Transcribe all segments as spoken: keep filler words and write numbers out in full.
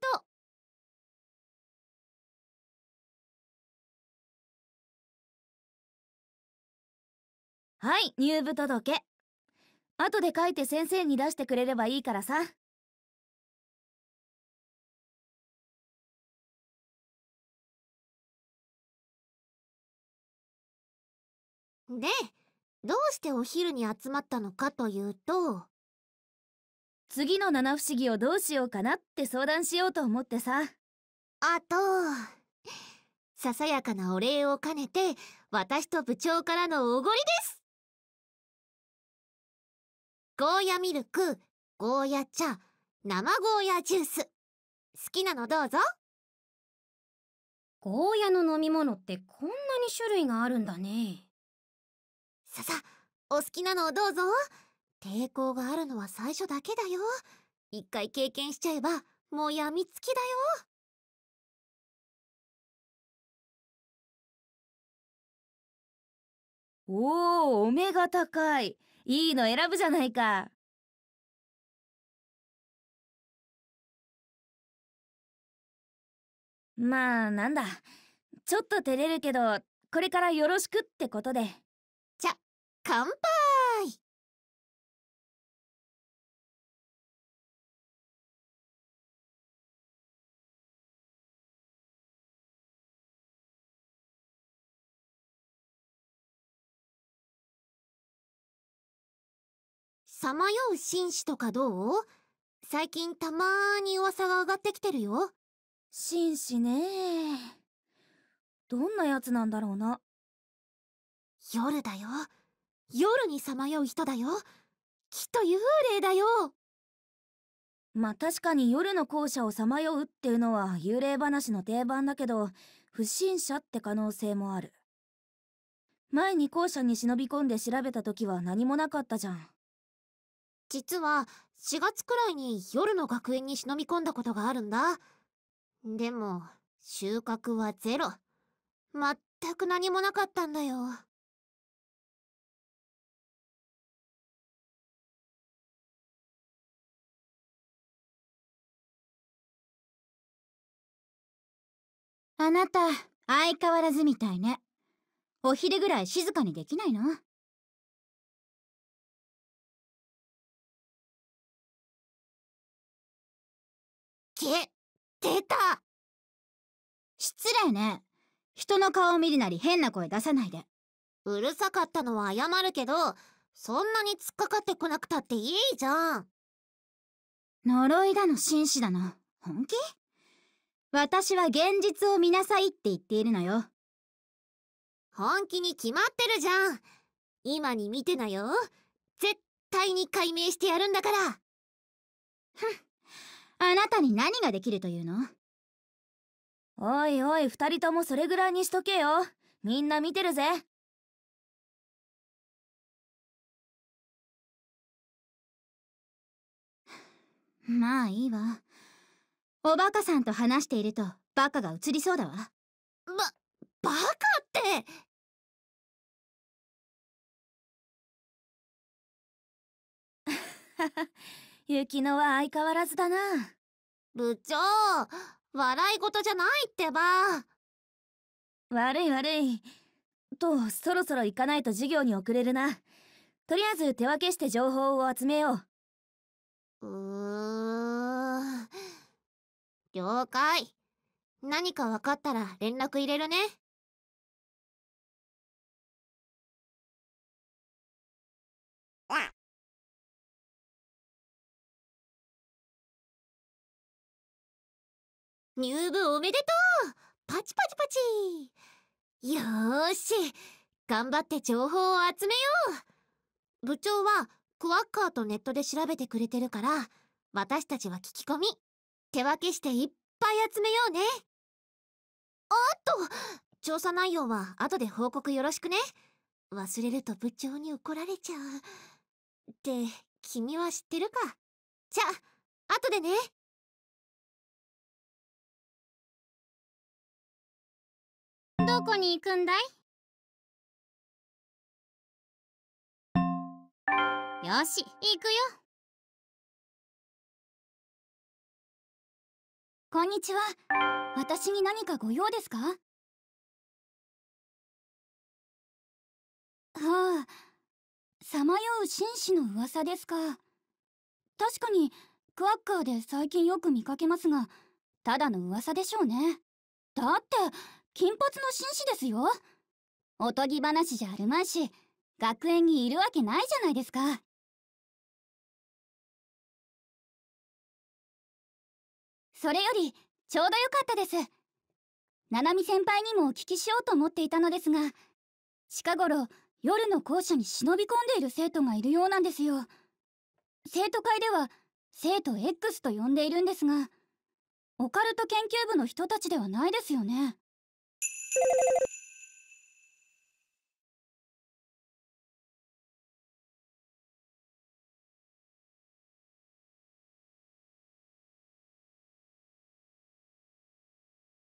ト。はい、入部届。後で書いて先生に出してくれればいいからさ。で、どうしてお昼に集まったのかというと、次の七不思議をどうしようかなって相談しようと思ってさ。あと、ささやかなお礼を兼ねて私と部長からのおごりです。ゴーヤミルク、ゴーヤ茶、生ゴーヤジュース、好きなのどうぞ。ゴーヤの飲み物ってこんなに種類があるんだね。ささ、お好きなのをどうぞ。抵抗があるのは最初だけだよ。一回経験しちゃえばもう病みつきだよ。おお、お目が高い。いいの選ぶじゃないか。まあなんだ、ちょっと照れるけどこれからよろしくってことで。じゃ、乾杯。さまよう紳士とかどう？最近たまーに噂が上がってきてるよ。紳士ねー。どんなやつなんだろうな。夜だよ。夜にさまよう人だよ。きっと幽霊だよ。まあ確かに夜の校舎をさまようっていうのは幽霊話の定番だけど、不審者って可能性もある。前に校舎に忍び込んで調べた時は何もなかったじゃん。実はしがつくらいに夜の学園に忍び込んだことがあるんだ。でも収穫はゼロ。全く何もなかったんだよ。あなた、相変わらずみたいね。お昼ぐらい静かにできないの？げ、出た。失礼ね。人の顔を見るなり変な声出さないで。うるさかったのは謝るけど、そんなに突っかかってこなくたっていいじゃん。呪いだの紳士だの、本気？私は現実を見なさいって言っているのよ。本気に決まってるじゃん。今に見てなよ。絶対に解明してやるんだから。ふん。あなたに何ができるというの？おいおい、二人ともそれぐらいにしとけよ。みんな見てるぜ。まあいいわ。おバカさんと話しているとバカが映りそうだわ。ば、バカって。はは雪乃は相変わらずだな。部長、笑い事じゃないってば。悪い悪い。と、そろそろ行かないと授業に遅れるな。とりあえず手分けして情報を集めよう。うーん。了解。何か分かったら連絡入れるね。入部おめでとう。パチパチパチ。よーし、頑張って情報を集めよう。部長はクワッカーとネットで調べてくれてるから、私たちは聞き込み。手分けしていっぱい集めようね。あっと、調査内容は後で報告よろしくね。忘れると部長に怒られちゃう。って君は知ってるか。じゃあ後でね。どこに行くんだい？よし、行くよ。こんにちは。私に何かご用ですか？はあ、さまよう紳士の噂ですか。確かにクワッカーで最近よく見かけますが、ただの噂でしょうね。だって金髪の紳士ですよ。おとぎ話じゃあるまいし、学園にいるわけないじゃないですか。それよりちょうどよかったです。ナナミ先輩にもお聞きしようと思っていたのですが、近頃夜の校舎に忍び込んでいる生徒がいるようなんですよ。生徒会では生徒 X と呼んでいるんですが、オカルト研究部の人たちではないですよね。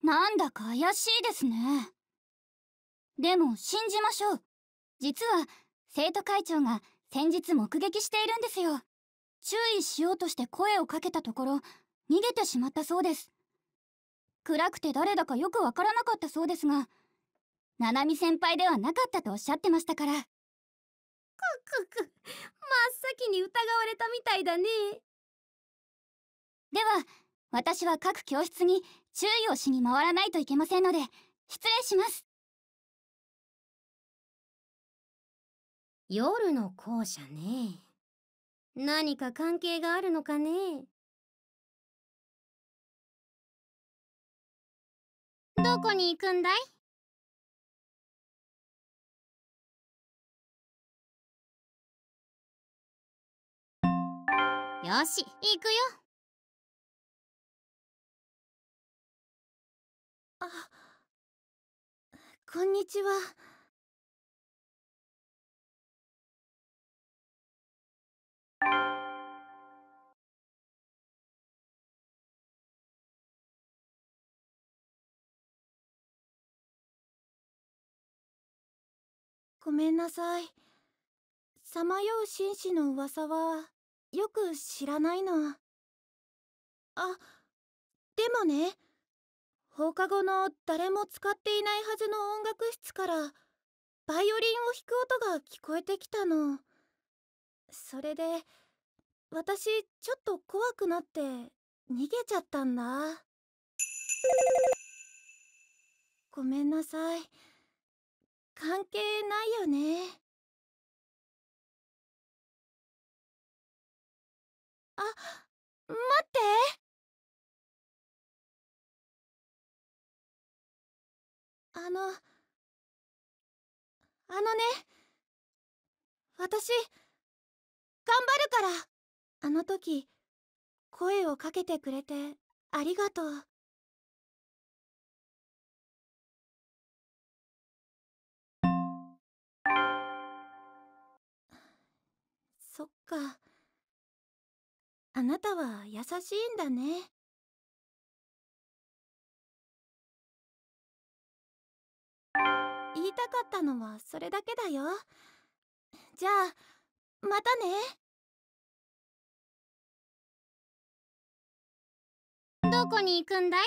なんだか怪しいですね。でも信じましょう。実は生徒会長が先日目撃しているんですよ。注意しようとして声をかけたところ、逃げてしまったそうです。暗くて誰だかよくわからなかったそうですが、ナナミ先輩ではなかったとおっしゃってましたから。くっくっく、真っ先に疑われたみたいだね。では私は各教室に注意をしに回らないといけませんので、失礼します。夜の校舎ね。何か関係があるのかね。どこに行くんだい？よし、行くよ。あ、こんにちは。ごめんなさい。さまよう紳士の噂はよく知らないの。あ、でもね、放課後の誰も使っていないはずの音楽室からバイオリンを弾く音が聞こえてきたの。それで私ちょっと怖くなって逃げちゃったんだ。ごめんなさい。関係ないよね。あ、待って。あのあのね、私頑張るから。あの時声をかけてくれてありがとう。そっか、あなたは優しいんだね。言いたかったのはそれだけだよ。じゃあまたね。どこに行くんだい？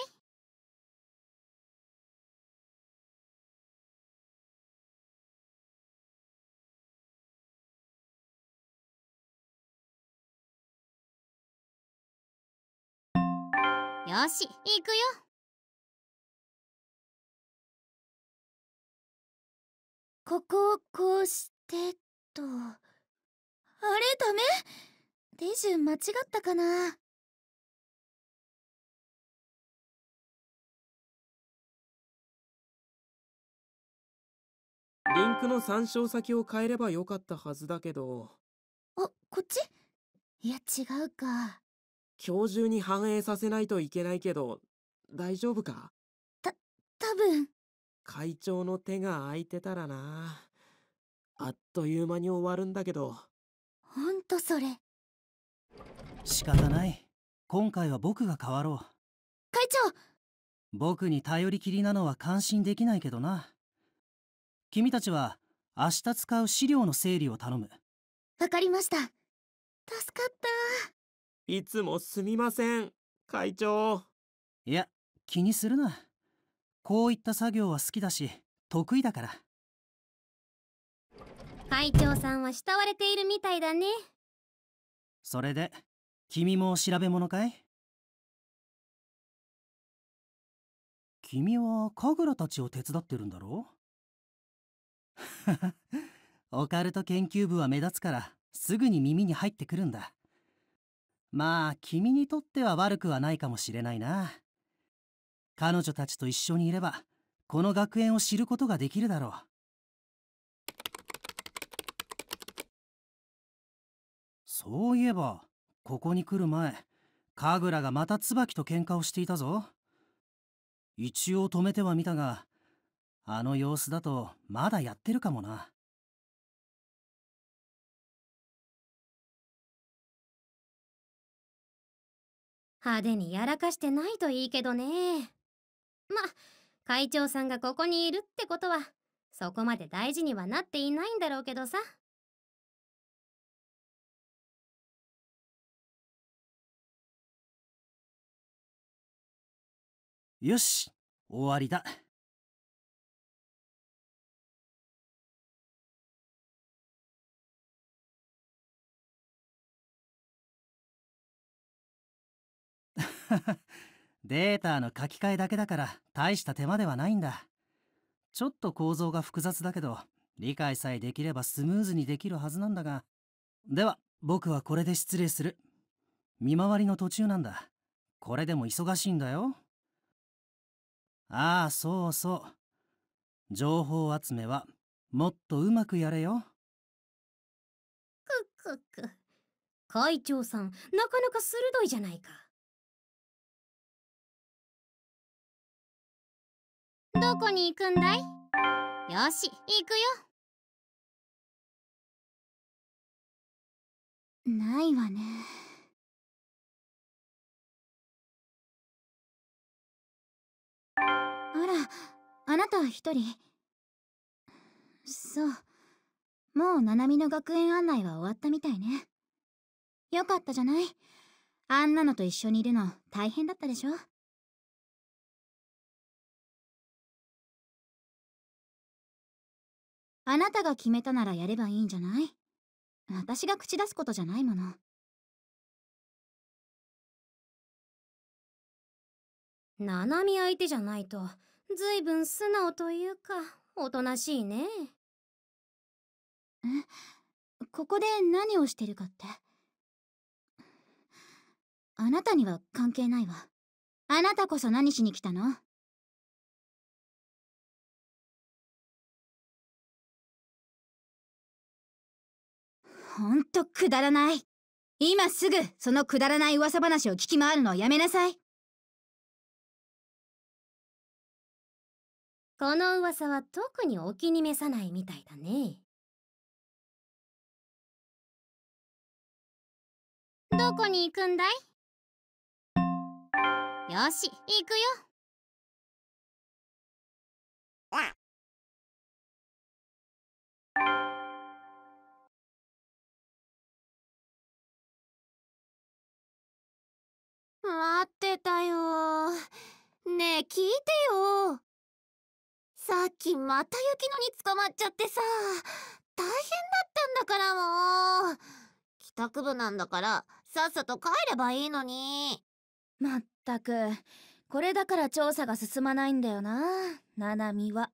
よし、行くよ。ここをこうしてと。あれ、ダメ？デジュ間違ったかな。リンクの参照先を変えればよかったはずだけど。あ、こっち？いや違うか。今日中に反映させないといけないけど大丈夫か？た、多分。会長の手が空いてたらな。あっという間に終わるんだけど。ほんとそれ。仕方ない。今回は僕が変わろう。会長、僕に頼りきりなのは感心できないけどな。君たちは明日使う資料の整理を頼む。わかりました。助かった。いつもすみません、会長。いや、気にするな。こういった作業は好きだし、得意だから。会長さんは慕われているみたいだね。それで、君も調べ物かい？君は神楽たちを手伝ってるんだろう？オカルト研究部は目立つからすぐに耳に入ってくるんだ。まあ君にとっては悪くはないかもしれないな。彼女たちと一緒にいればこの学園を知ることができるだろう。そういえばここに来る前、神楽がまた椿と喧嘩をしていたぞ。一応止めてはみたが、あの様子だとまだやってるかもな。派手にやらかしてないといいけどね。ま、会長さんがここにいるってことはそこまで大事にはなっていないんだろうけどさ。よし、終わりだ。データの書き換えだけだから大した手間ではないんだ。ちょっと構造が複雑だけど理解さえできればスムーズにできるはずなんだが。では僕はこれで失礼する。見回りの途中なんだ。これでも忙しいんだよ。ああそうそう、情報集めはもっとうまくやれよ。くっくっく、会長さんなかなか鋭いじゃないか。どこに行くんだい？よし、行くよ。ないわね。あら、あなた一人。そう、もうナナミの学園案内は終わったみたいね。よかったじゃない。あんなのと一緒にいるの大変だったでしょ。あなたが決めたならやればいいんじゃない？私が口出すことじゃないもの。ナナミ相手じゃないとずいぶん素直というかおとなしいね。え、ここで何をしてるかって？あなたには関係ないわ。あなたこそ何しに来たの？ほんとくだらない。今すぐそのくだらない噂話を聞き回るのをやめなさい。この噂は特にお気に召さないみたいだね。どこに行くんだい？よし、行くよ。待ってたよ。ねえ聞いてよ。さっきまた雪乃に捕まっちゃってさ、大変だったんだからもう。帰宅部なんだからさっさと帰ればいいのに。まったく、これだから調査が進まないんだよな、ナナミは。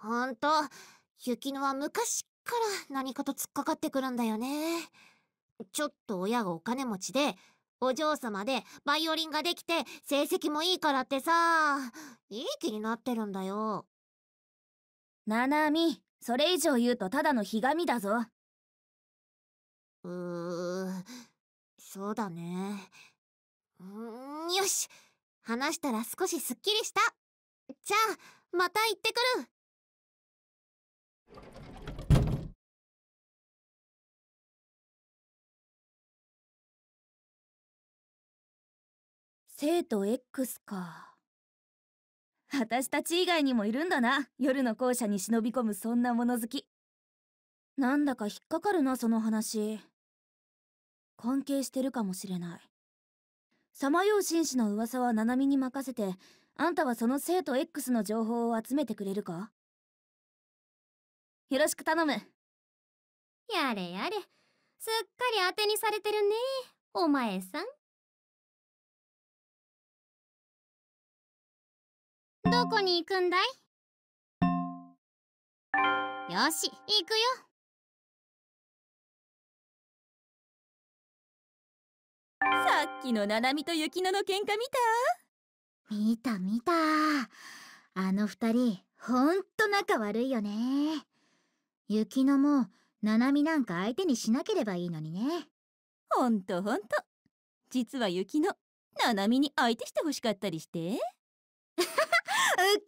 ほんと、雪乃は昔から何かと突っかかってくるんだよね。ちょっと親がお金持ちで、お嬢様でバイオリンができて成績もいいからってさ、いい気になってるんだよ。ナナミ、それ以上言うとただのひがみだぞ。うー、そうだね。んー、よし、話したら少しすっきりした。じゃあ、また行ってくる。生徒 X か。私たち以外にもいるんだな、夜の校舎に忍び込むそんな物好き。なんだか引っかかるな、その話。関係してるかもしれない。さまよう紳士の噂はナナミに任せて、あんたはその生徒 X の情報を集めてくれるか。よろしく頼む。やれやれ、すっかり当てにされてるね、お前さん。どこに行くんだい？よし、行くよ。さっきのナナミと雪乃の喧嘩見た？見た見た。あの二人、ほんと仲悪いよね。雪乃もナナミなんか相手にしなければいいのにね。ほんとほんと。実は雪乃、ナナミに相手してほしかったりして。ウケ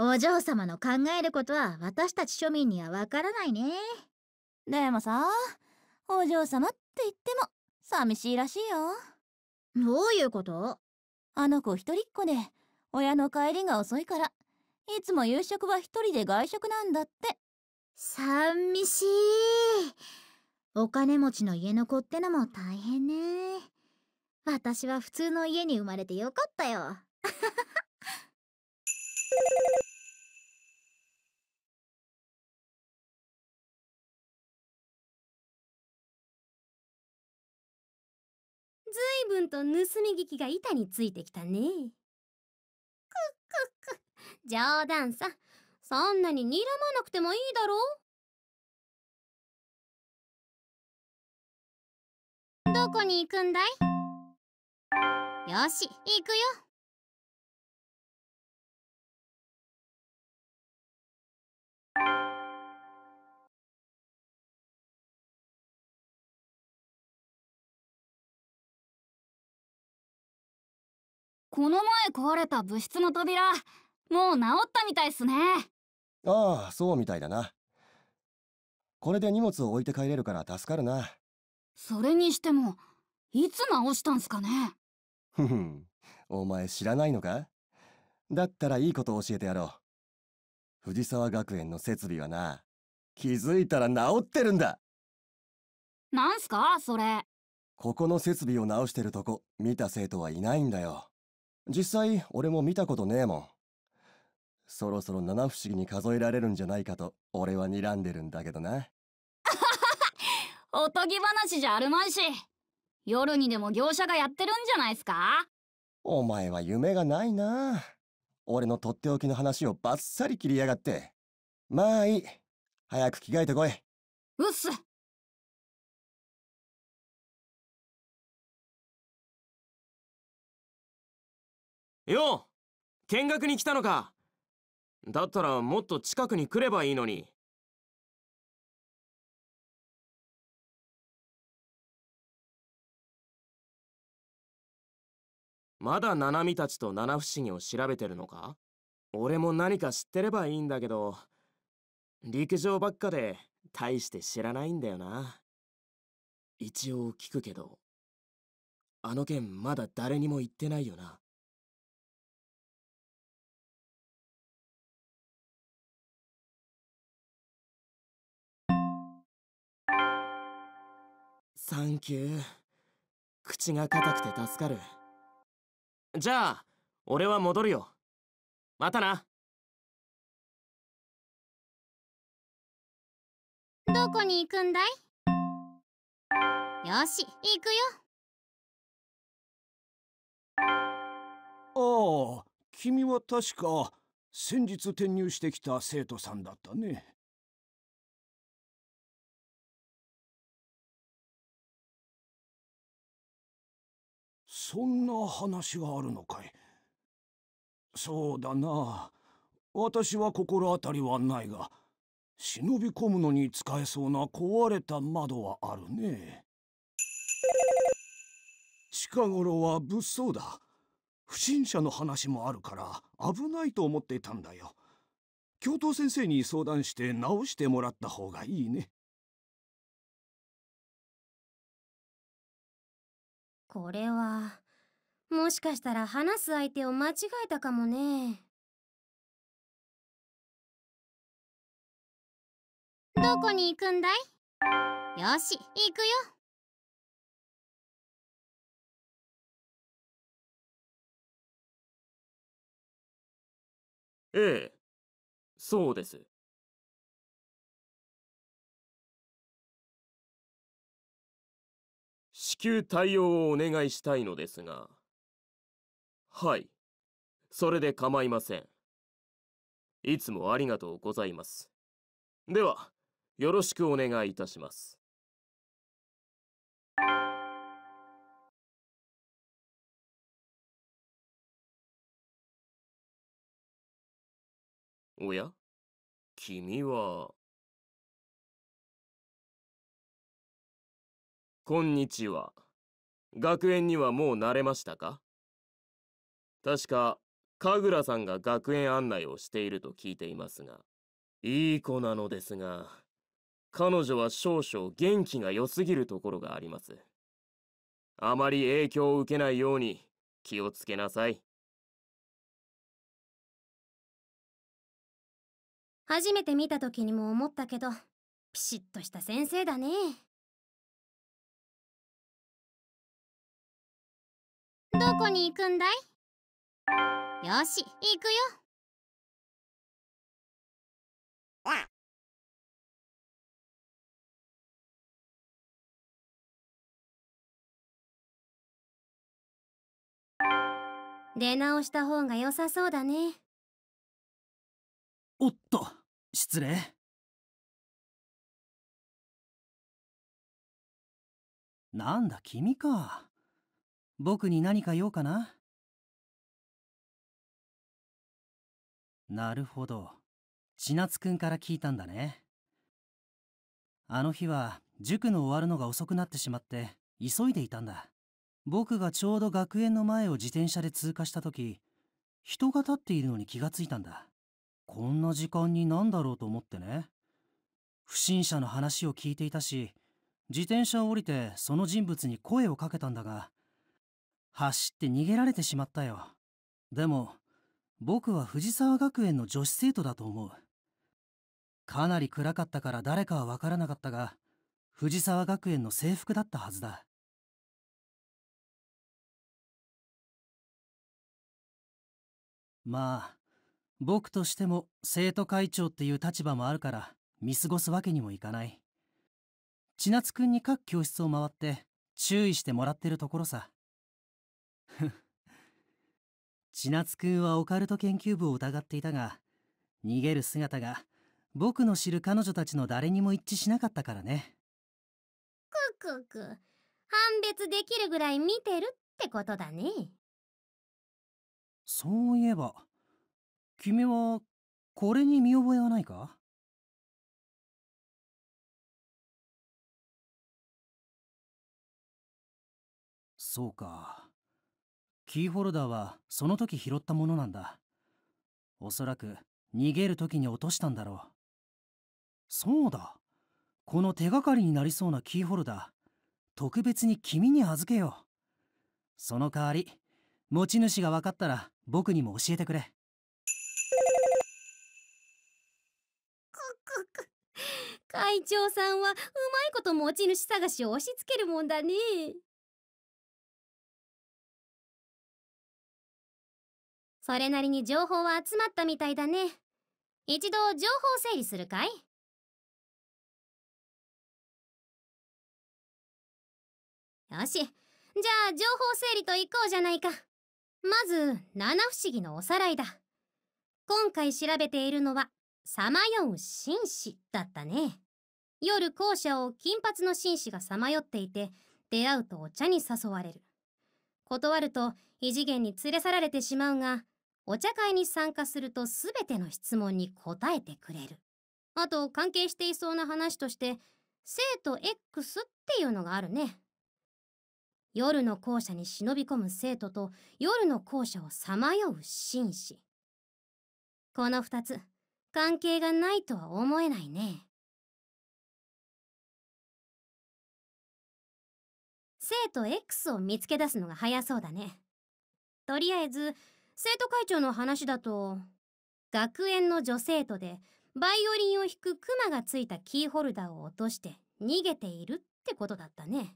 る。お嬢様の考えることは私たち庶民にはわからないね。でもさ、お嬢様って言っても寂しいらしいよ。どういうこと？あの子一人っ子で親の帰りが遅いから、いつも夕食は一人で外食なんだって。寂しい。お金持ちの家の子ってのも大変ね。私は普通の家に生まれてよかったよ。ずいぶんと盗み聞きが板についてきたね。くっくっく、冗談さ。そんなに睨まなくてもいいだろう。どこに行くんだい？よし、行くよ。この前壊れた部室の扉、もう治ったみたいっすね。ああ、そうみたいだな。これで荷物を置いて帰れるから助かるな。それにしてもいつ直したんすかね。ふふん、お前知らないのか。だったらいいこと教えてやろう。藤沢学園の設備はな、気づいたら治ってるんだ。なんすかそれ。ここの設備を直してるとこ見た生徒はいないんだよ。実際俺も見たことねえもん。そろそろ七不思議に数えられるんじゃないかと俺は睨んでるんだけどな。おとぎ話じゃあるまいし、夜にでも業者がやってるんじゃないすか。お前は夢がないな。俺のとっておきの話をバッサリ切りやがって。まあいい、早く着替えてこい。うっす。よう、見学に来たのか。だったらもっと近くに来ればいいのに。まだナナミたちと七不思議を調べてるのか？俺も何か知ってればいいんだけど、陸上ばっかで大して知らないんだよな。一応聞くけど、あの件まだ誰にも言ってないよな。サンキュー。口が硬くて助かる。じゃあ俺は戻るよ。またな。どこに行くんだい？よし、行くよ。ああ、君は確か先日転入してきた生徒さんだったね。そんな話があるのかい。そうだな、私は心当たりはないが、忍び込むのに使えそうな壊れた窓はあるね。近頃は物騒だ。不審者の話もあるから危ないと思っていたんだよ。教頭先生に相談して直してもらった方がいいね。これはもしかしたら話す相手を間違えたかもね。どこに行くんだい？よし、行くよ。ええ、そうです。至急対応をお願いしたいのですが。はい、それで構いません。いつもありがとうございます。では、よろしくお願いいたします。おや、君は。こんにちは。学園にはもう慣れましたか？確か、神楽さんが学園案内をしていると聞いていますが。いい子なのですが、彼女は少々元気が良すぎるところがあります。あまり影響を受けないように気をつけなさい。初めて見た時にも思ったけど、ピシッとした先生だね。どこに行くんだい？よし、行くよ。出直した方が良さそうだね。おっと、失礼。なんだ君か。僕に何か用かな？なるほど、千夏くんから聞いたんだね。あの日は塾の終わるのが遅くなってしまって急いでいたんだ。僕がちょうど学園の前を自転車で通過した時、人が立っているのに気がついたんだ。こんな時間に何だろうと思ってね。不審者の話を聞いていたし、自転車を降りてその人物に声をかけたんだが、走って逃げられてしまったよ。でも僕は藤沢学園の女子生徒だと思う。かなり暗かったから誰かは分からなかったが、藤沢学園の制服だったはずだ。まあ僕としても生徒会長っていう立場もあるから見過ごすわけにもいかない。千夏くんに各教室を回って注意してもらってるところさ。千夏くんはオカルト研究部を疑っていたが、逃げる姿が僕の知る彼女たちの誰にも一致しなかったからね。ククク、判別できるぐらい見てるってことだね。そういえば君はこれに見覚えはないか？そうか。キーホルダーはその時拾ったものなんだ。おそらく逃げる時に落としたんだろう。そうだ。この手がかりになりそうなキーホルダー、特別に君に預けよう。その代わり、持ち主が分かったら僕にも教えてくれ。会長さんはうまいこと持ち主探しを押し付けるもんだね。それなりに情報は集まったみたいだね。一度情報整理するかい？よし、じゃあ情報整理といこうじゃないか。まず七不思議のおさらいだ。今回調べているのはさまよう紳士だったね。夜校舎を金髪の紳士がさまよっていて、出会うとお茶に誘われる。断ると異次元に連れ去られてしまうが、お茶会に参加すると全ての質問に答えてくれる。あと関係していそうな話として生徒 X っていうのがあるね。夜の校舎に忍び込む生徒と夜の校舎をさまよう紳士。このふたつ。関係がないとは思えないね。生徒 X を見つけ出すのが早そうだね。とりあえず生徒会長の話だと、学園の女生徒でバイオリンを弾くクマがついたキーホルダーを落として逃げているってことだったね。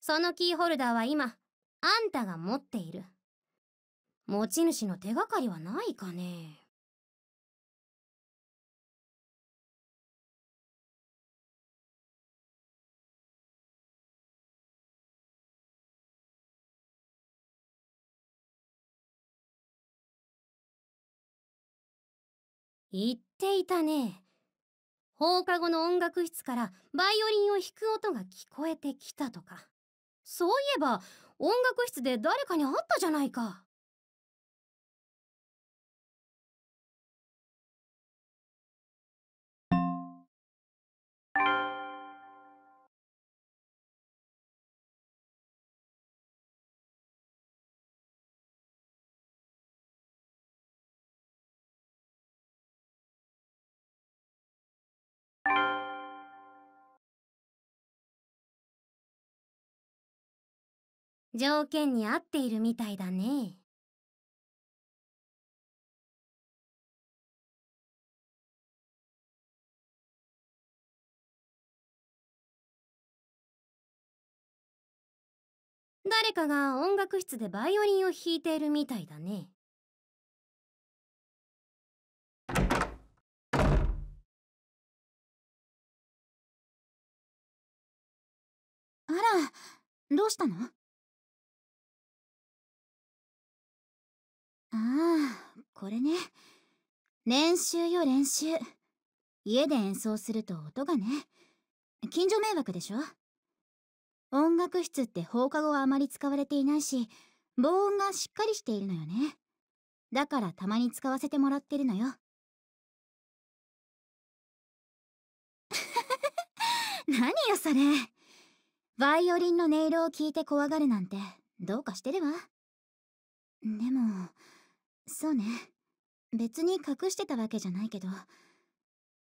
そのキーホルダーは今あんたが持っている。持ち主の手がかりはないかね。言っていたね。放課後の音楽室からバイオリンを弾く音が聞こえてきたとか。そういえば音楽室で誰かに会ったじゃないか。条件に合っているみたいだね。誰かが音楽室でバイオリンを弾いているみたいだね。あら、どうしたの？ああ、これね。練習よ練習。家で演奏すると音がね。近所迷惑でしょ。音楽室って放課後はあまり使われていないし、防音がしっかりしているのよね。だからたまに使わせてもらってるのよ。何よそれ。バイオリンの音色を聞いて怖がるなんてどうかしてるわ。でもそうね、別に隠してたわけじゃないけど、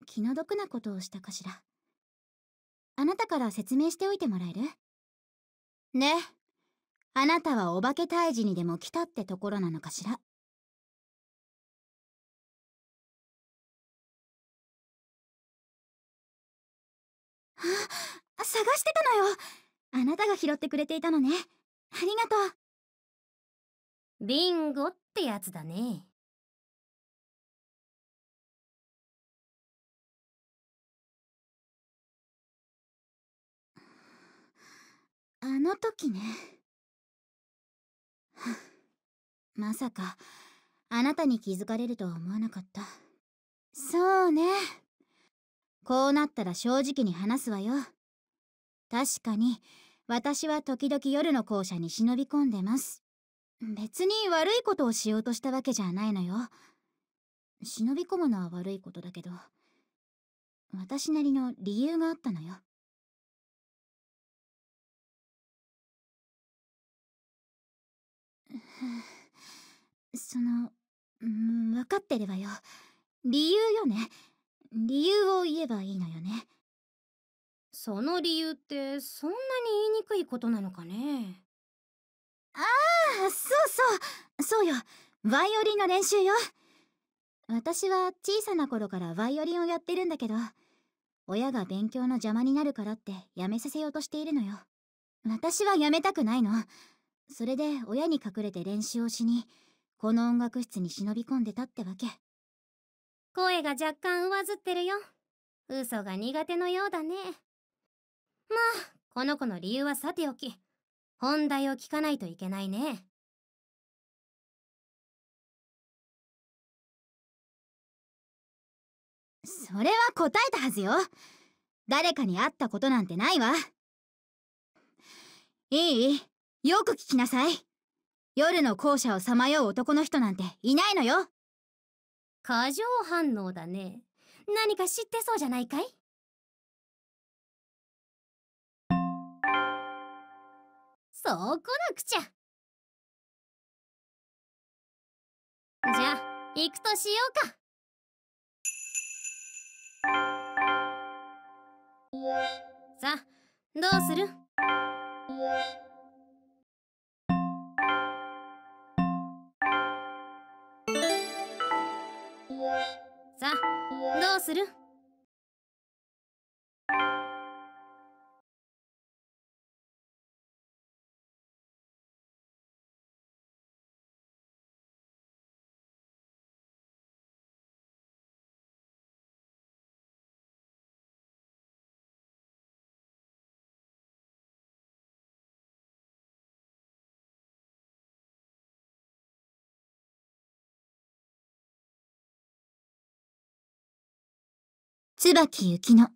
気の毒なことをしたかしら。あなたから説明しておいてもらえる？ね、あなたはお化け退治にでも来たってところなのかしら。あ、探してたのよ。あなたが拾ってくれていたのね。ありがとう。ビンゴってやつだね。あの時ね。まさかあなたに気づかれるとは思わなかった。そうね。こうなったら正直に話すわよ。確かに私は時々夜の校舎に忍び込んでます。別に悪いことをしようとしたわけじゃないのよ。忍び込むのは悪いことだけど、私なりの理由があったのよ。その、うん、分かってればよ。理由よね。理由を言えばいいのよね。その理由ってそんなに言いにくいことなのかね。ああ、そうそうそうよ。バイオリンの練習よ。私は小さな頃からバイオリンをやってるんだけど、親が勉強の邪魔になるからってやめさせようとしているのよ。私はやめたくないの。それで親に隠れて練習をしにこの音楽室に忍び込んでたってわけ。声が若干上ずってるよ。嘘が苦手のようだね。まあ、この子の理由はさておき、本題を聞かないといけないね。それは答えたはずよ。誰かに会ったことなんてないわ。いい？よく聞きなさい。夜の校舎をさまよう男の人なんていないのよ。過剰反応だね。何か知ってそうじゃないかい？そう来なくちゃ。じゃあ行くとしようか。さあどうする？さあどうする？椿ゆきの。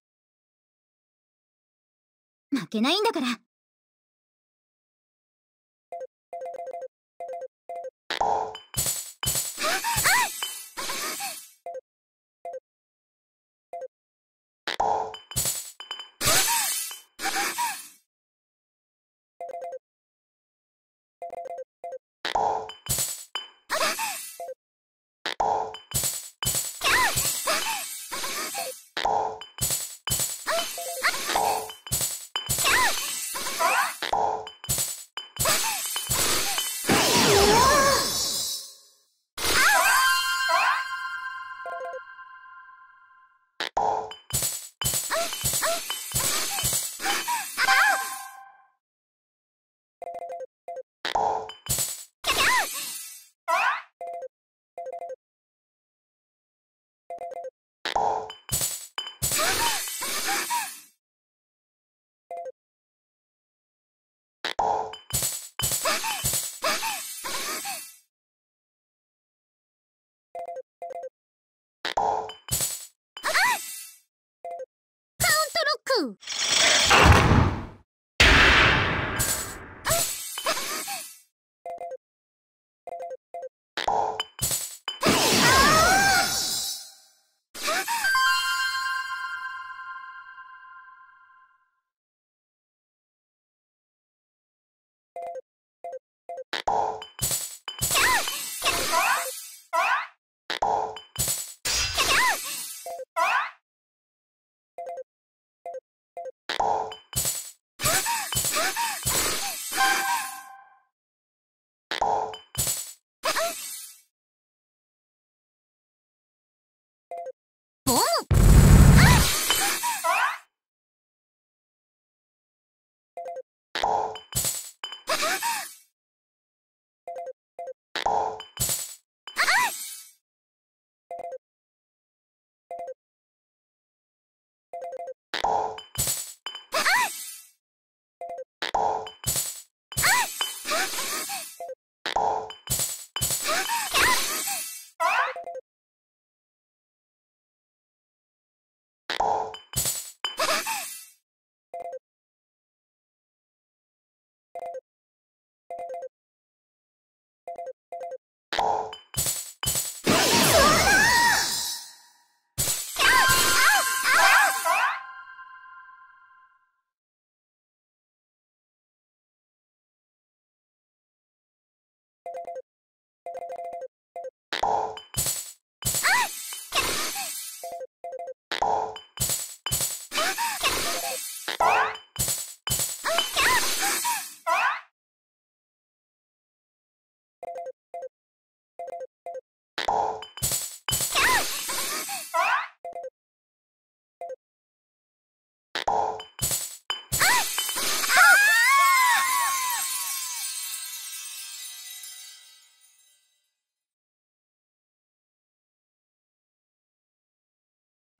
負けないんだから。カウントロック。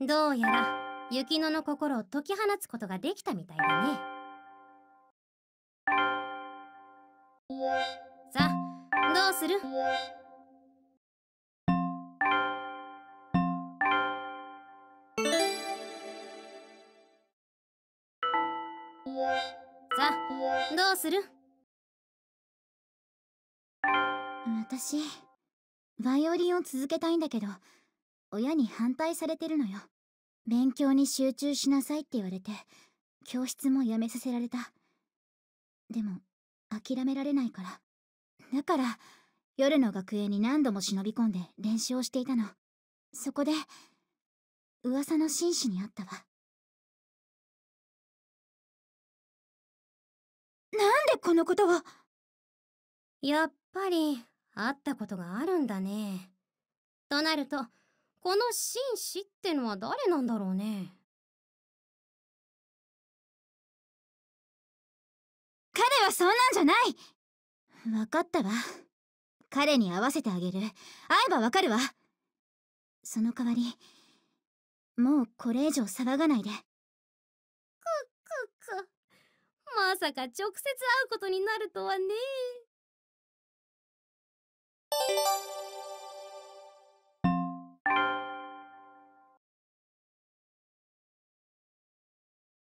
どうやら雪乃の心を解き放つことができたみたいだね。さあどうする？さあどうする？私バイオリンを続けたいんだけど、親に反対されてるのよ。勉強に集中しなさいって言われて、教室もやめさせられた。でも諦められないから、だから夜の学園に何度も忍び込んで練習をしていたの。そこで噂の紳士に会ったわ。なんでこのことを。やっぱり会ったことがあるんだね。となるとこの紳士ってのは誰なんだろうね。彼はそんなんじゃない。分かったわ。彼に会わせてあげる。会えばわかるわ。その代わりもうこれ以上騒がないで。くっくっく、まさか直接会うことになるとはね。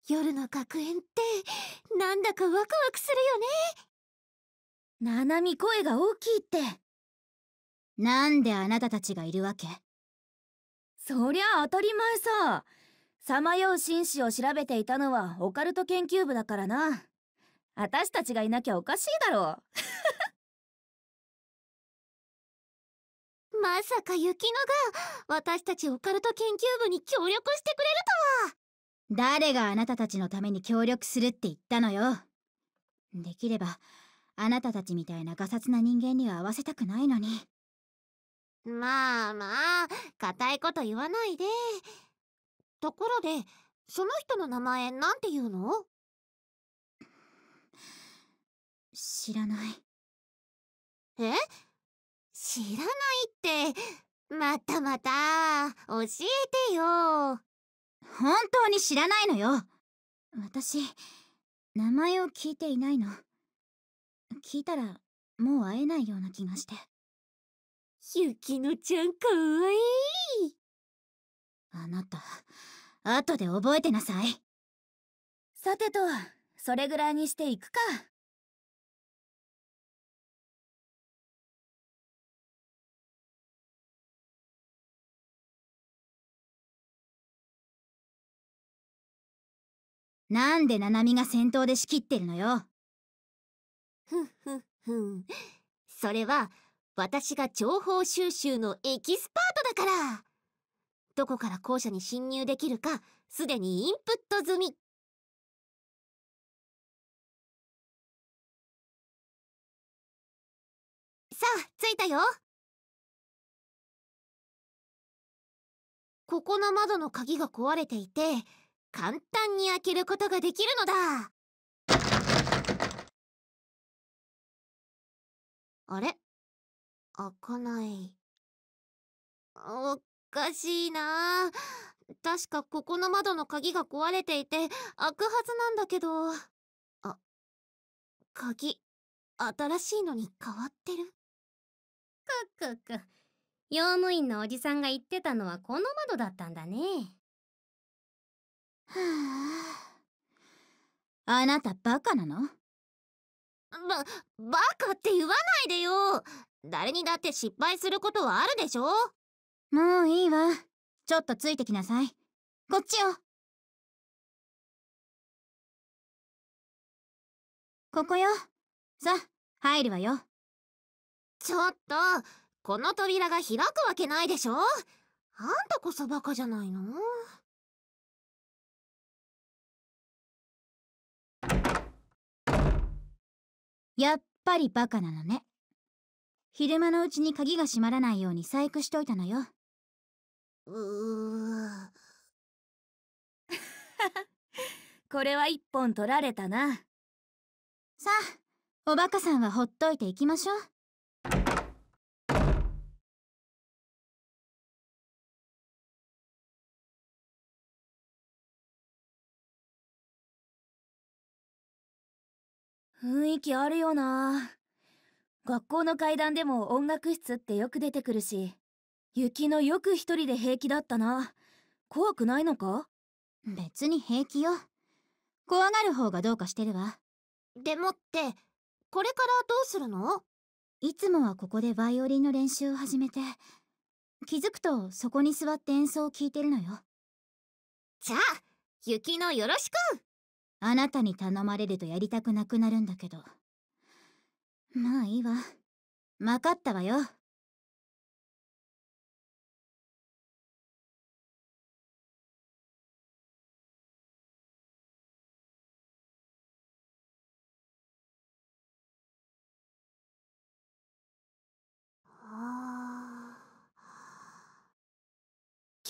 夜の学園ってなんだかワクワクするよね。ななみ声が大きいって。なんであなたたちがいるわけ？そりゃ当たり前さ。さまよう紳士を調べていたのはオカルト研究部だからな。あたしたちがいなきゃおかしいだろう。まさか雪乃が私たちオカルト研究部に協力してくれるとは。誰があなたたちのために協力するって言ったのよ。できればあなたたちみたいなガサツな人間には合わせたくないのに。まあまあ、固いこと言わないで。ところでその人の名前なんて言うの？知らない。え？知らないって。またまた教えてよ。本当に知らないのよ。私名前を聞いていないの。聞いたらもう会えないような気がして。ゆきのちゃんかわいい。あなた後で覚えてなさい。さてと、それぐらいにしていくか。なんでナナミが先頭で仕切ってるのよ。ふんふんふん。それは私が情報収集のエキスパートだから。どこから校舎に侵入できるかすでにインプット済み。さあ着いたよ。ここの窓の鍵が壊れていて簡単に開けることができるのだ。あれ？開かない。おかしいな。確かここの窓の鍵が壊れていて開くはずなんだけど。あ、鍵新しいのに変わってる。くっくっく。用務員のおじさんが言ってたのはこの窓だったんだね。はあ、あなたバカなの？ば、バカって言わないでよ。誰にだって失敗することはあるでしょ。もういいわ。ちょっとついてきなさい。こっちよ。ここよ。さ、入るわよ。ちょっと、この扉が開くわけないでしょ。あんたこそバカじゃないの？やっぱりバカなのね。昼間のうちに鍵が閉まらないように細工しといたのよ。うーこれは一本取られたな。さあ、おバカさんはほっといていきましょう。雰囲気あるよな。学校の階段でも音楽室ってよく出てくるし、雪のよく一人で平気だったな。怖くないのか？別に平気よ。怖がる方がどうかしてるわ。でもってこれからどうするの？いつもはここでバイオリンの練習を始めて、気づくとそこに座って演奏を聴いてるのよ。じゃあ雪のよろしく。あなたに頼まれるとやりたくなくなるんだけど。まあいいわ。分かったわよ。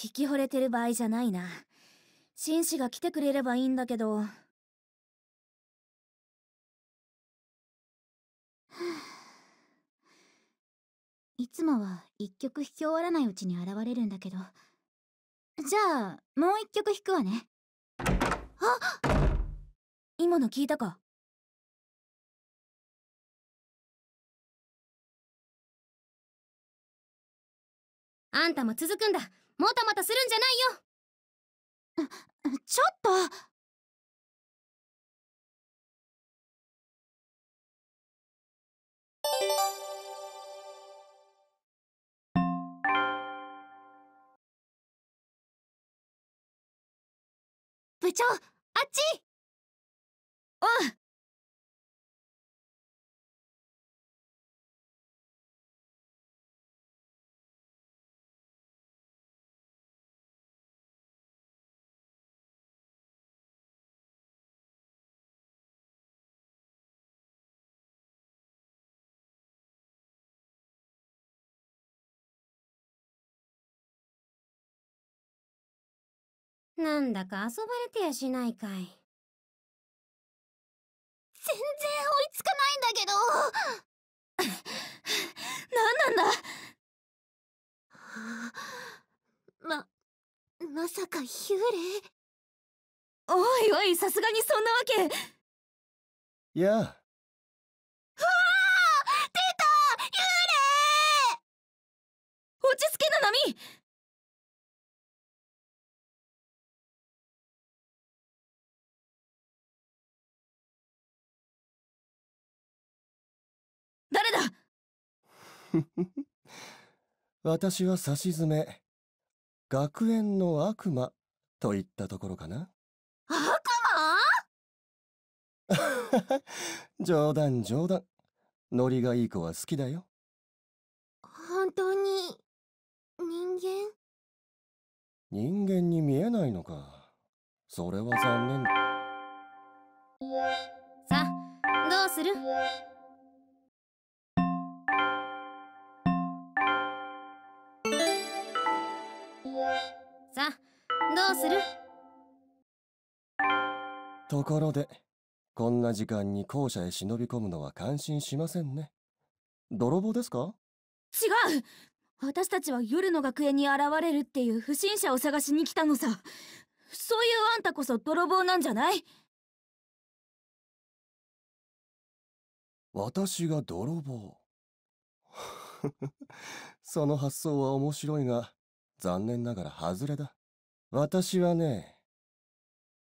聞き惚れてる場合じゃないな。紳士が来てくれればいいんだけど。いつもは一曲弾き終わらないうちに現れるんだけど。じゃあもう一曲弾くわね。あっ、今の聞いたか？あんたも続くんだ。もたもたするんじゃないよ。ちょっと。部長、あっち。おう。なんだか遊ばれてやしないかい。全然追いつかないんだけど。何なんだ。はあ、ままさか幽霊？おいおい、さすがにそんなわけ。いやあ。わあ、出た！幽霊！落ち着けな、ナミ。私はさしずめ、学園の悪魔といったところかな。悪魔？冗談冗談。ノリがいい子は好きだよ。本当に人間？人間に見えないのか。それは残念。さあ、どうする？さあ、どうする？ところで、こんな時間に校舎へ忍び込むのは感心しませんね。泥棒ですか？違う！私たちは夜の学園に現れるっていう不審者を探しに来たのさ。そういうあんたこそ泥棒なんじゃない？私が泥棒。その発想は面白いが、残念ながら外れだ。私はね、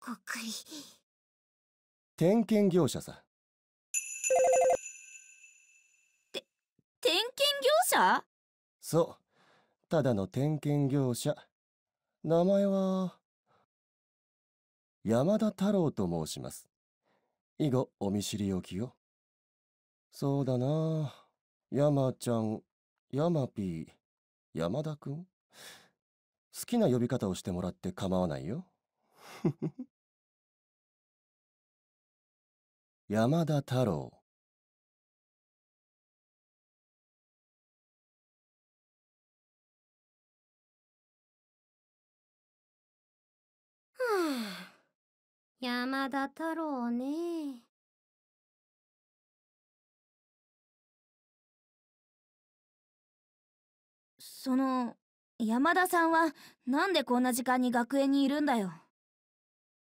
国点検業者さ。て点検業者？そう、ただの点検業者。名前は山田太郎と申します。以後お見知りおきよ。そうだな、山ちゃん、山ピー、山田くん、好きな呼び方をしてもらって構わないよ。山田太郎。はあ、山田太郎ね。その山田さんはなんでこんな時間に学園にいるんだよ。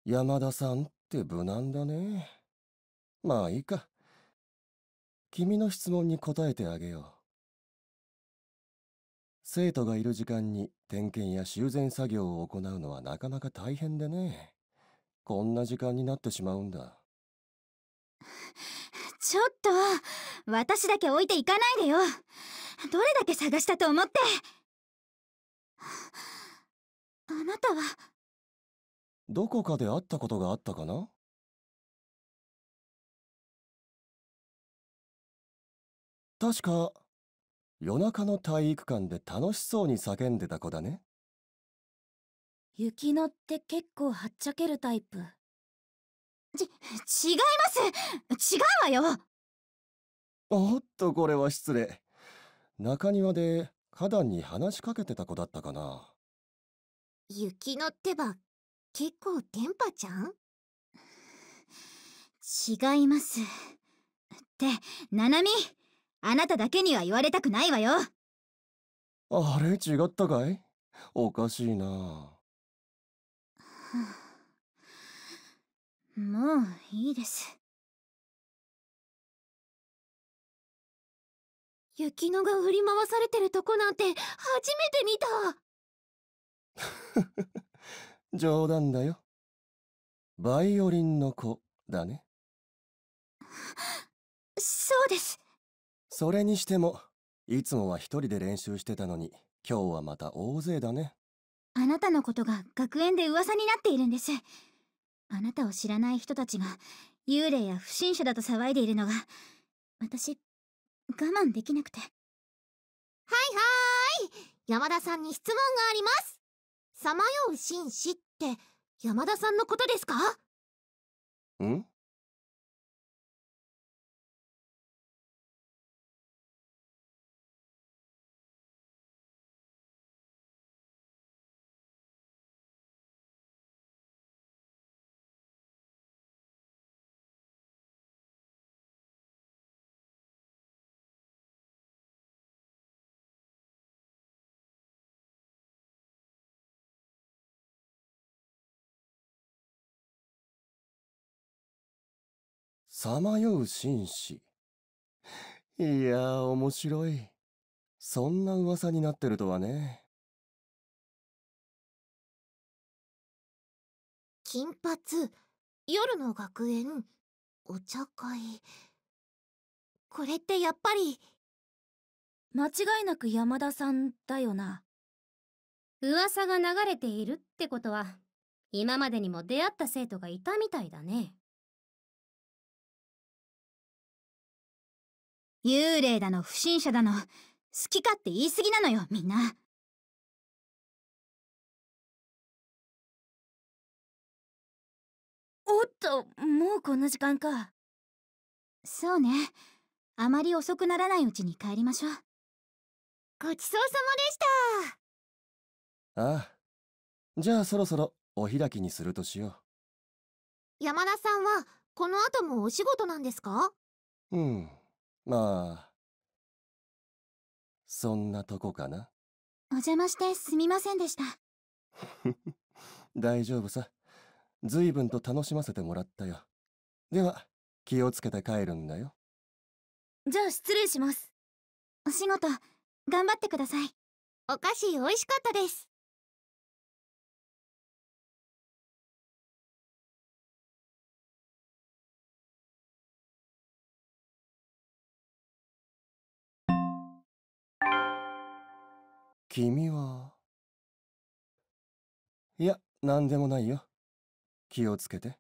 山田さんって無難だね。まあいいか。君の質問に答えてあげよう。生徒がいる時間に点検や修繕作業を行うのはなかなか大変でね。こんな時間になってしまうんだ。ちょっと、私だけ置いていかないでよ。どれだけ探したと思って。あなたはどこかで会ったことがあったかな？確か夜中の体育館で楽しそうに叫んでた子だね。雪乃って結構はっちゃけるタイプ。ち、違います。違うわよ。おっと、これは失礼。中庭で花壇に話しかけてた子だったかな。雪乃ってば結構電波ちゃん？違いますってナナミ、あなただけには言われたくないわよ。あれ違ったかい？おかしいな。もういいです。雪乃が振り回されてるとこなんて初めて見た。冗談だよ。バイオリンの子だね。そうです。それにしてもいつもは一人で練習してたのに今日はまた大勢だね。あなたのことが学園で噂になっているんです。あなたを知らない人たちが幽霊や不審者だと騒いでいるのが私我慢できなくて。はいはーい、山田さんに質問があります。さまよう紳士って山田さんのことですか？ん？さまよう紳士。いやー面白い。そんな噂になってるとはね。金髪、夜の学園、お茶会。これってやっぱり間違いなく山田さんだよな。噂が流れているってことは今までにも出会った生徒がいたみたいだね。幽霊だの不審者だの好き勝手言い過ぎなのよみんな。おっと、もうこんな時間か。そうね、あまり遅くならないうちに帰りましょう。ごちそうさまでした。ああ、じゃあそろそろお開きにするとしよう。山田さんはこの後もお仕事なんですか？うん、まあそんなとこかな。お邪魔してすみませんでした。大丈夫さ、随分と楽しませてもらったよ。では気をつけて帰るんだよ。じゃあ失礼します。お仕事頑張ってください。お菓子おいしかったです。君は…いや、なんでもないよ。気をつけて。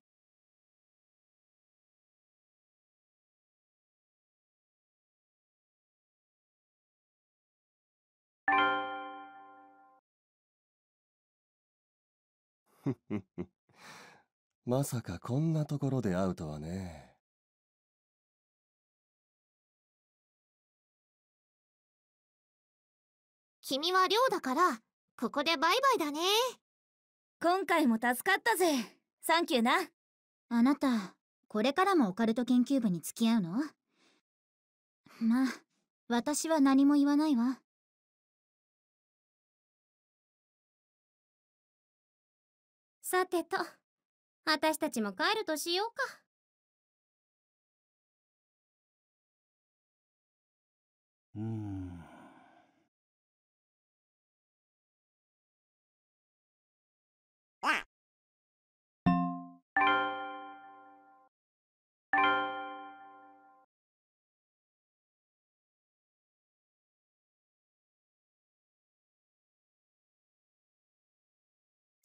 ふふふ。まさかこんなところで会うとはね。君は寮だからここでバイバイだね。今回も助かったぜ。サンキューな。あなたこれからもオカルト研究部に付き合うの？まあ私は何も言わないわ。さてと私たちも帰るとしようか。うーん。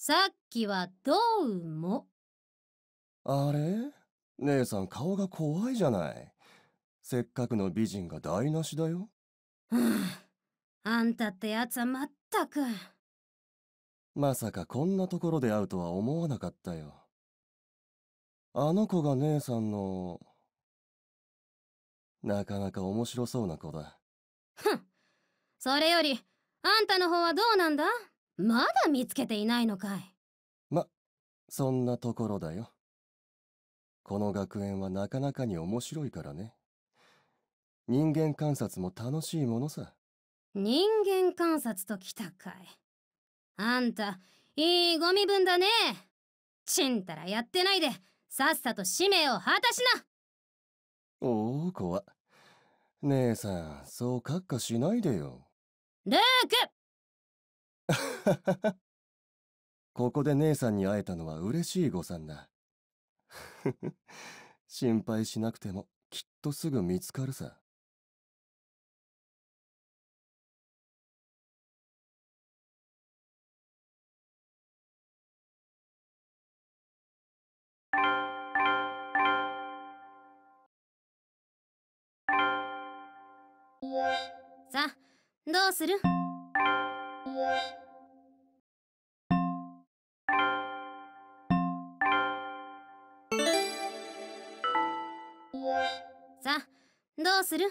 さっきはどうも。あれ？姉さん顔が怖いじゃない。せっかくの美人が台無しだよ。あんたってやつはまったく。まさかこんなところで会うとは思わなかったよ。あの子が姉さんの…なかなか面白そうな子だ。ふん、それよりあんたの方はどうなんだ？まだ見つけていないのかい。ま、そんなところだよ。この学園はなかなかに面白いからね。人間観察も楽しいものさ。人間観察ときたかい。あんた、いいゴミ分だね。ちんたらやってないで、さっさと使命を果たしな。おお、怖。姉さん、そうカッカしないでよ。ルークここで姉さんに会えたのは嬉しい誤算だ。心配しなくてもきっとすぐ見つかるさ。さあ、どうする？さあ、どうする？